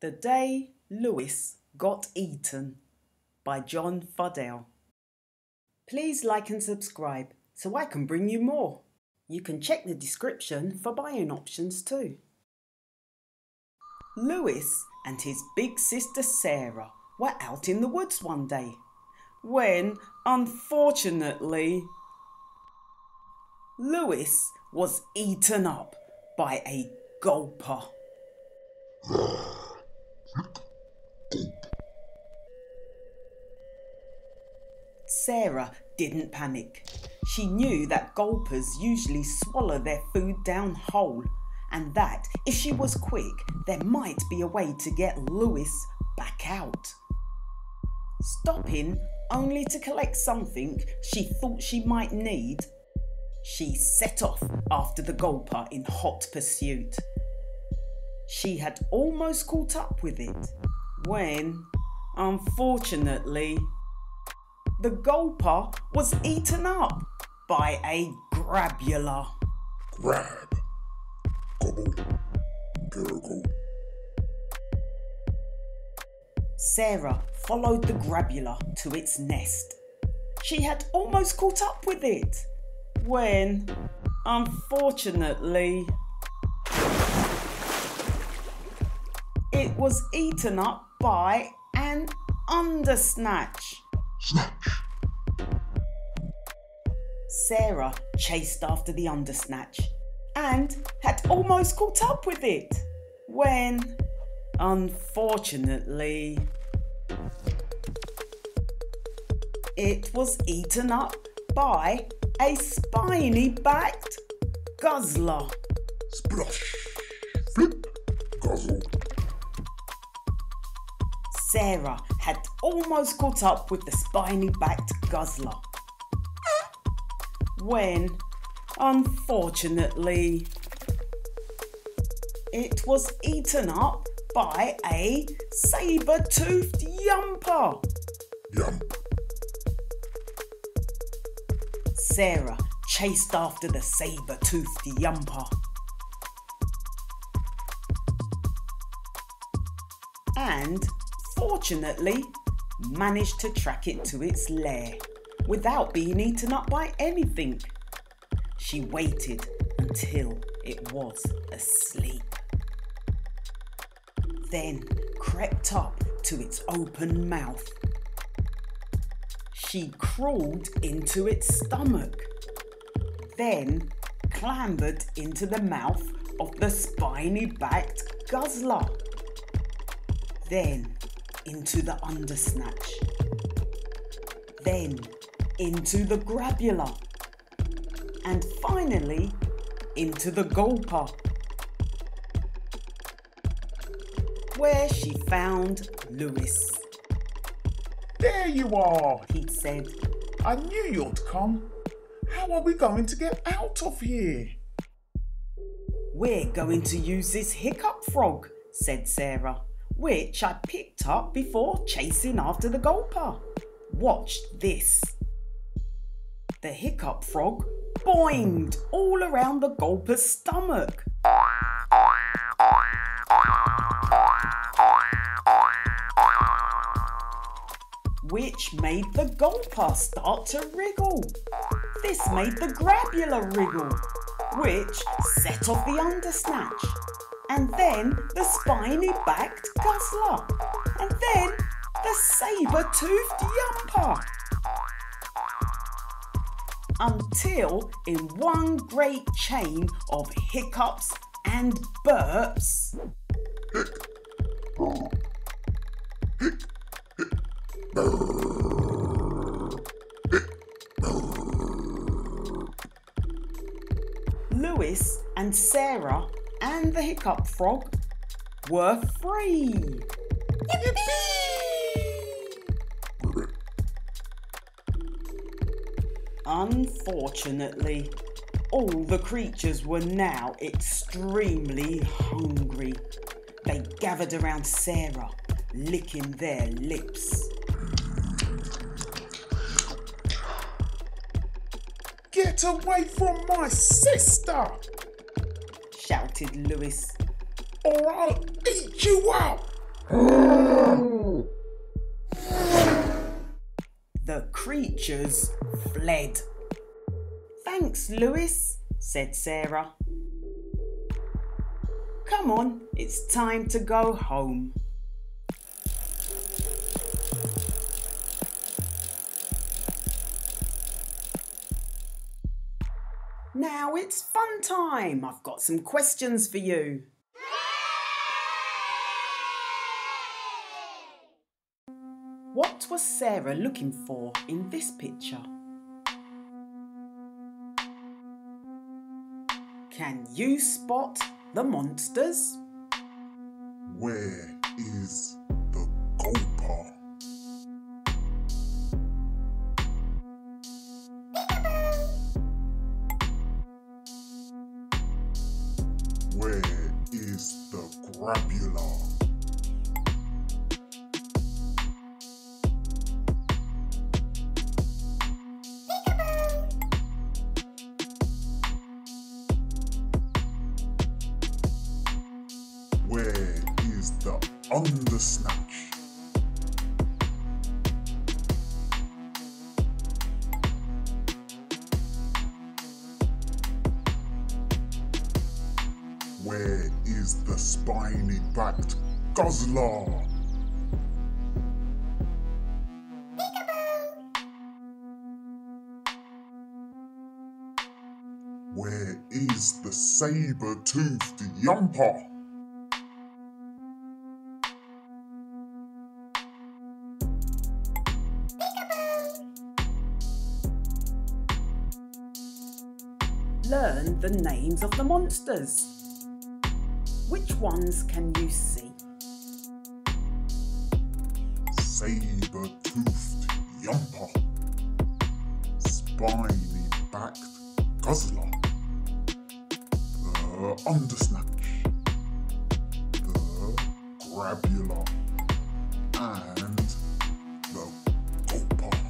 The Day Louis Got Eaten by John Fardell. Please like and subscribe so I can bring you more. You can check the description for buying options too. Louis and his big sister Sarah were out in the woods one day when, unfortunately, Louis was eaten up by a gulper. Sarah didn't panic. She knew that gulpers usually swallow their food down whole, and that if she was quick, there might be a way to get Louis back out. Stopping only to collect something she thought she might need, she set off after the gulper in hot pursuit. She had almost caught up with it when, unfortunately, the gulper was eaten up by a grabular. Grab, gobble, gurgle. Sarah followed the grabular to its nest. She had almost caught up with it when, unfortunately, it was eaten up by an undersnatch. Snatch. Sarah chased after the undersnatch and had almost caught up with it when, unfortunately, it was eaten up by a spiny-backed guzzler. Splosh, flip, guzzle. Sarah had almost caught up with the spiny-backed guzzler when, unfortunately, it was eaten up by a saber-toothed yumper. Yump. Sarah chased after the saber-toothed yumper and fortunately, managed to track it to its lair without being eaten up by anything. She waited until it was asleep, then crept up to its open mouth. She crawled into its stomach, then clambered into the mouth of the spiny-backed guzzler, then into the undersnatch, then into the grabular, and finally into the gulper, where she found Louis. "There you are," he said. "I knew you'd come. How are we going to get out of here?" "We're going to use this hiccup frog," said Sarah, "which I picked up before chasing after the gulper. Watch this." The hiccup frog boinged all around the gulper's stomach. Which made the gulper start to wriggle. This made the grabular wriggle, which set off the undersnatch, and then the spiny-backed guzzler, and then the saber-toothed yumper. Until, in one great chain of hiccups and burps, Louis and Sarah and the hiccup frog were free. Yippee! Unfortunately, all the creatures were now extremely hungry. They gathered around Sarah, licking their lips. "Get away from my sister!" shouted Louis, "or I'll eat you up!" The creatures fled. "Thanks, Louis," said Sarah. "Come on, it's time to go home." "Now it's fun time. I've got some questions for you." Yay! What was Sarah looking for in this picture? Can you spot the monsters? Where is the Gulper? Where is the Grabular? Where is the Undersnatch? Where is the spiny-backed Guzzler? Where is the saber-toothed Yumper? Learn the names of the monsters. Which ones can you see? Saber-toothed Yumper, spiny-backed Guzzler, the Undersnatch, the Grabular, and the Gulper.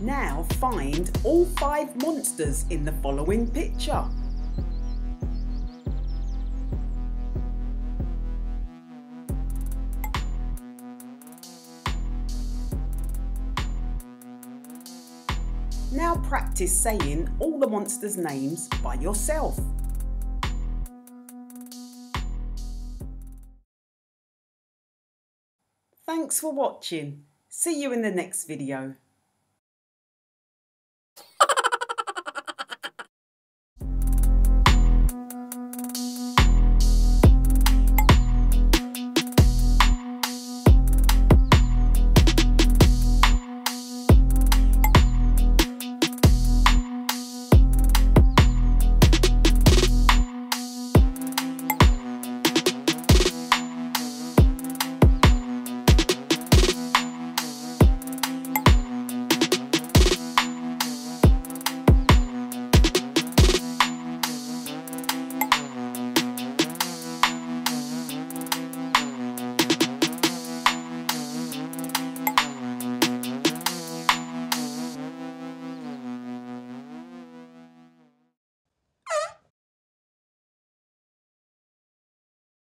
Now find all 5 monsters in the following picture. Now practice saying all the monsters' names by yourself. Thanks for watching. See you in the next video.